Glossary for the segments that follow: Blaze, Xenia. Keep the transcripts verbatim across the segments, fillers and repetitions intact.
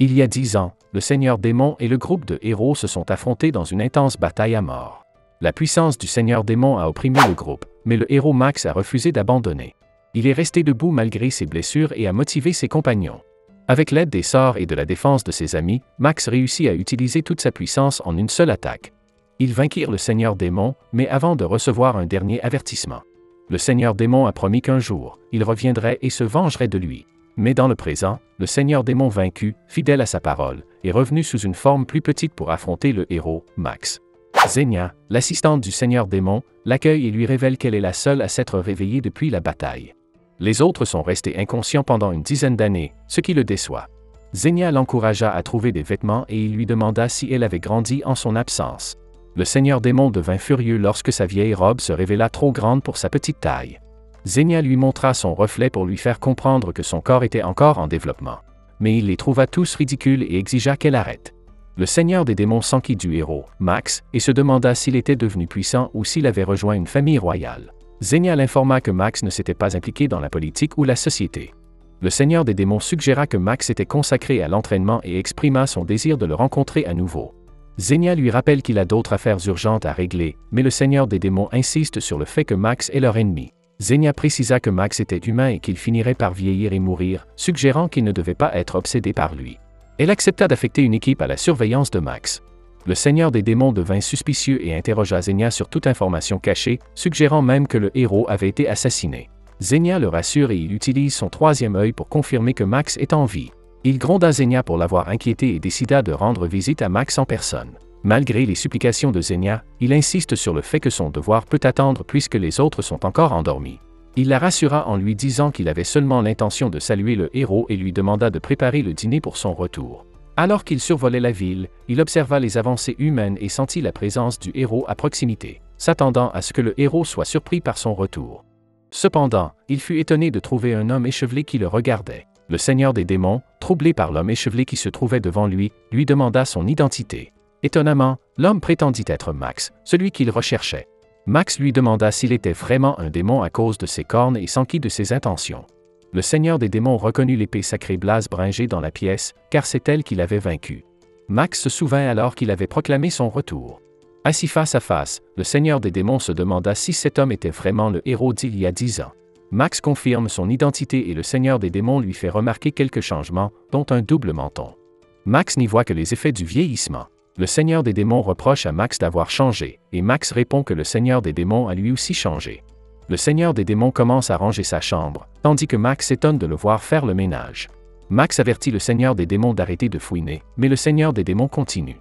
Il y a dix ans, le Seigneur Démon et le groupe de héros se sont affrontés dans une intense bataille à mort. La puissance du Seigneur Démon a opprimé le groupe, mais le héros Max a refusé d'abandonner. Il est resté debout malgré ses blessures et a motivé ses compagnons. Avec l'aide des sorts et de la défense de ses amis, Max réussit à utiliser toute sa puissance en une seule attaque. Ils vainquirent le Seigneur Démon, mais avant de recevoir un dernier avertissement. Le Seigneur Démon a promis qu'un jour, il reviendrait et se vengerait de lui. Mais dans le présent, le Seigneur Démon vaincu, fidèle à sa parole, est revenu sous une forme plus petite pour affronter le héros, Max. Xenia, l'assistante du Seigneur Démon, l'accueille et lui révèle qu'elle est la seule à s'être réveillée depuis la bataille. Les autres sont restés inconscients pendant une dizaine d'années, ce qui le déçoit. Xenia l'encouragea à trouver des vêtements et il lui demanda si elle avait grandi en son absence. Le Seigneur Démon devint furieux lorsque sa vieille robe se révéla trop grande pour sa petite taille. Xenia lui montra son reflet pour lui faire comprendre que son corps était encore en développement. Mais il les trouva tous ridicules et exigea qu'elle arrête. Le Seigneur des démons s'enquit du héros, Max, et se demanda s'il était devenu puissant ou s'il avait rejoint une famille royale. Xenia l'informa que Max ne s'était pas impliqué dans la politique ou la société. Le Seigneur des démons suggéra que Max était consacré à l'entraînement et exprima son désir de le rencontrer à nouveau. Xenia lui rappelle qu'il a d'autres affaires urgentes à régler, mais le Seigneur des démons insiste sur le fait que Max est leur ennemi. Xenia précisa que Max était humain et qu'il finirait par vieillir et mourir, suggérant qu'il ne devait pas être obsédé par lui. Elle accepta d'affecter une équipe à la surveillance de Max. Le Seigneur des démons devint suspicieux et interrogea Xenia sur toute information cachée, suggérant même que le héros avait été assassiné. Xenia le rassure et il utilise son troisième œil pour confirmer que Max est en vie. Il gronda Xenia pour l'avoir inquiété et décida de rendre visite à Max en personne. Malgré les supplications de Xenia, il insiste sur le fait que son devoir peut attendre puisque les autres sont encore endormis. Il la rassura en lui disant qu'il avait seulement l'intention de saluer le héros et lui demanda de préparer le dîner pour son retour. Alors qu'il survolait la ville, il observa les avancées humaines et sentit la présence du héros à proximité, s'attendant à ce que le héros soit surpris par son retour. Cependant, il fut étonné de trouver un homme échevelé qui le regardait. Le Seigneur des démons, troublé par l'homme échevelé qui se trouvait devant lui, lui demanda son identité. Étonnamment, l'homme prétendit être Max, celui qu'il recherchait. Max lui demanda s'il était vraiment un démon à cause de ses cornes et s'enquit de ses intentions. Le Seigneur des démons reconnut l'épée sacrée Blaze bringée dans la pièce, car c'est elle qu'il avait vaincu. Max se souvint alors qu'il avait proclamé son retour. Assis face à face, le Seigneur des démons se demanda si cet homme était vraiment le héros d'il y a dix ans. Max confirme son identité et le Seigneur des démons lui fait remarquer quelques changements, dont un double menton. Max n'y voit que les effets du vieillissement. Le Seigneur des démons reproche à Max d'avoir changé, et Max répond que le Seigneur des démons a lui aussi changé. Le Seigneur des démons commence à ranger sa chambre, tandis que Max s'étonne de le voir faire le ménage. Max avertit le Seigneur des démons d'arrêter de fouiner, mais le Seigneur des démons continue.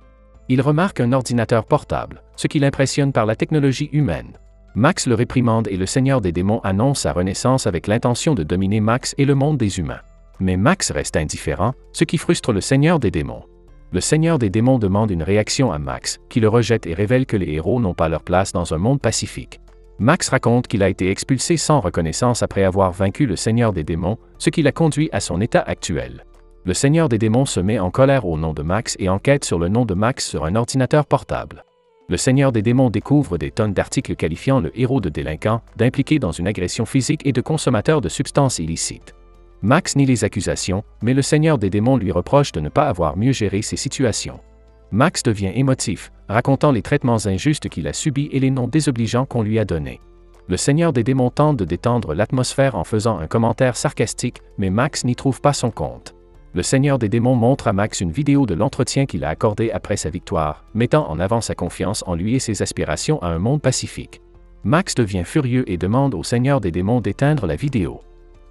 Il remarque un ordinateur portable, ce qui l'impressionne par la technologie humaine. Max le réprimande et le Seigneur des démons annonce sa renaissance avec l'intention de dominer Max et le monde des humains. Mais Max reste indifférent, ce qui frustre le Seigneur des démons. Le Seigneur des démons demande une réaction à Max, qui le rejette et révèle que les héros n'ont pas leur place dans un monde pacifique. Max raconte qu'il a été expulsé sans reconnaissance après avoir vaincu le Seigneur des démons, ce qui l'a conduit à son état actuel. Le Seigneur des démons se met en colère au nom de Max et enquête sur le nom de Max sur un ordinateur portable. Le Seigneur des démons découvre des tonnes d'articles qualifiant le héros de délinquant, d'impliqué dans une agression physique et de consommateur de substances illicites. Max nie les accusations, mais le Seigneur des démons lui reproche de ne pas avoir mieux géré ces situations. Max devient émotif, racontant les traitements injustes qu'il a subis et les noms désobligeants qu'on lui a donnés. Le Seigneur des démons tente de détendre l'atmosphère en faisant un commentaire sarcastique, mais Max n'y trouve pas son compte. Le Seigneur des démons montre à Max une vidéo de l'entretien qu'il a accordé après sa victoire, mettant en avant sa confiance en lui et ses aspirations à un monde pacifique. Max devient furieux et demande au Seigneur des démons d'éteindre la vidéo.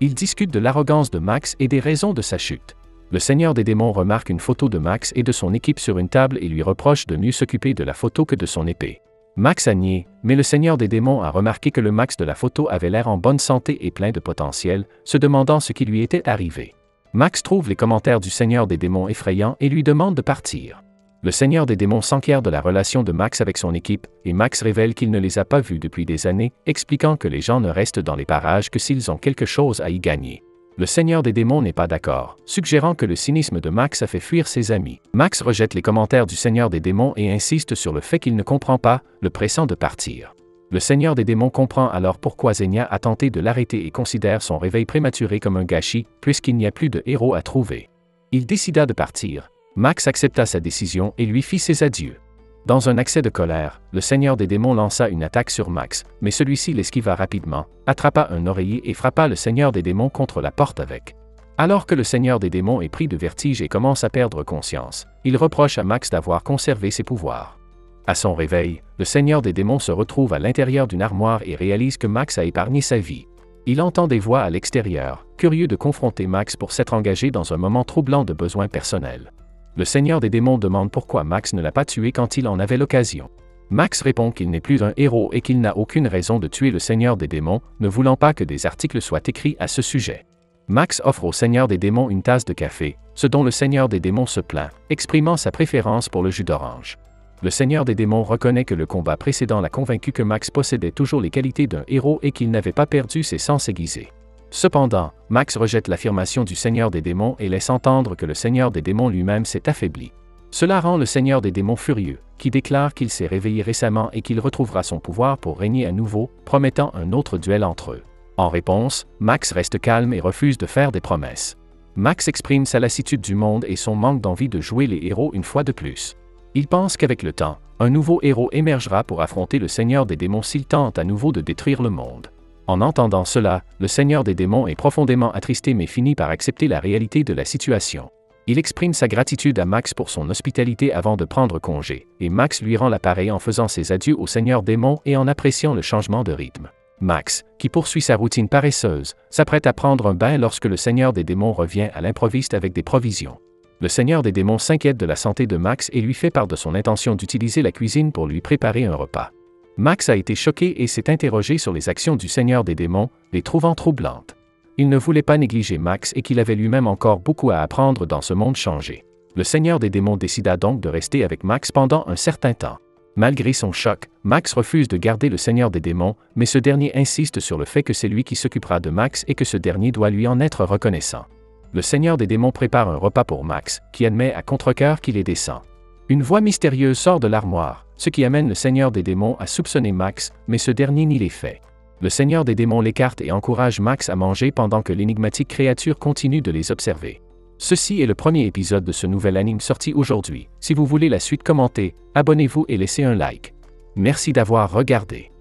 Ils discutent de l'arrogance de Max et des raisons de sa chute. Le Seigneur des démons remarque une photo de Max et de son équipe sur une table et lui reproche de mieux s'occuper de la photo que de son épée. Max a nié, mais le Seigneur des démons a remarqué que le Max de la photo avait l'air en bonne santé et plein de potentiel, se demandant ce qui lui était arrivé. Max trouve les commentaires du Seigneur des démons effrayants et lui demande de partir. Le Seigneur des démons s'enquiert de la relation de Max avec son équipe, et Max révèle qu'il ne les a pas vus depuis des années, expliquant que les gens ne restent dans les parages que s'ils ont quelque chose à y gagner. Le Seigneur des démons n'est pas d'accord, suggérant que le cynisme de Max a fait fuir ses amis. Max rejette les commentaires du Seigneur des démons et insiste sur le fait qu'il ne comprend pas, le pressant de partir. Le Seigneur des démons comprend alors pourquoi Xenia a tenté de l'arrêter et considère son réveil prématuré comme un gâchis, puisqu'il n'y a plus de héros à trouver. il décida de partir. Max accepta sa décision et lui fit ses adieux. Dans un accès de colère, le seigneur des démons lança une attaque sur Max, mais celui-ci l'esquiva rapidement, attrapa un oreiller et frappa le seigneur des démons contre la porte avec. Alors que le seigneur des démons est pris de vertige et commence à perdre conscience, il reproche à Max d'avoir conservé ses pouvoirs. À son réveil, le seigneur des démons se retrouve à l'intérieur d'une armoire et réalise que Max a épargné sa vie. Il entend des voix à l'extérieur, curieux de confronter Max pour s'être engagé dans un moment troublant de besoins personnels. Le seigneur des démons demande pourquoi Max ne l'a pas tué quand il en avait l'occasion. Max répond qu'il n'est plus un héros et qu'il n'a aucune raison de tuer le seigneur des démons, ne voulant pas que des articles soient écrits à ce sujet. Max offre au seigneur des démons une tasse de café, ce dont le seigneur des démons se plaint, exprimant sa préférence pour le jus d'orange. Le seigneur des démons reconnaît que le combat précédent l'a convaincu que Max possédait toujours les qualités d'un héros et qu'il n'avait pas perdu ses sens aiguisés. Cependant, Max rejette l'affirmation du seigneur des démons et laisse entendre que le seigneur des démons lui-même s'est affaibli. Cela rend le seigneur des démons furieux, qui déclare qu'il s'est réveillé récemment et qu'il retrouvera son pouvoir pour régner à nouveau, promettant un autre duel entre eux. En réponse, Max reste calme et refuse de faire des promesses. Max exprime sa lassitude du monde et son manque d'envie de jouer les héros une fois de plus. Il pense qu'avec le temps, un nouveau héros émergera pour affronter le seigneur des démons s'il tente à nouveau de détruire le monde. En entendant cela, le seigneur des démons est profondément attristé mais finit par accepter la réalité de la situation. Il exprime sa gratitude à Max pour son hospitalité avant de prendre congé, et Max lui rend l'appareil en faisant ses adieux au seigneur démon et en appréciant le changement de rythme. Max, qui poursuit sa routine paresseuse, s'apprête à prendre un bain lorsque le seigneur des démons revient à l'improviste avec des provisions. Le seigneur des démons s'inquiète de la santé de Max et lui fait part de son intention d'utiliser la cuisine pour lui préparer un repas. Max a été choqué et s'est interrogé sur les actions du seigneur des démons, les trouvant troublantes. Il ne voulait pas négliger Max et qu'il avait lui-même encore beaucoup à apprendre dans ce monde changé. Le seigneur des démons décida donc de rester avec Max pendant un certain temps. Malgré son choc, Max refuse de garder le seigneur des démons, mais ce dernier insiste sur le fait que c'est lui qui s'occupera de Max et que ce dernier doit lui en être reconnaissant. Le seigneur des démons prépare un repas pour Max, qui admet à contre-cœur qu'il est décent. Une voix mystérieuse sort de l'armoire, ce qui amène le seigneur des démons à soupçonner Max, mais ce dernier nie les faits. Le seigneur des démons l'écarte et encourage Max à manger pendant que l'énigmatique créature continue de les observer. Ceci est le premier épisode de ce nouvel anime sorti aujourd'hui. Si vous voulez la suite, commentez, abonnez-vous et laissez un like. Merci d'avoir regardé.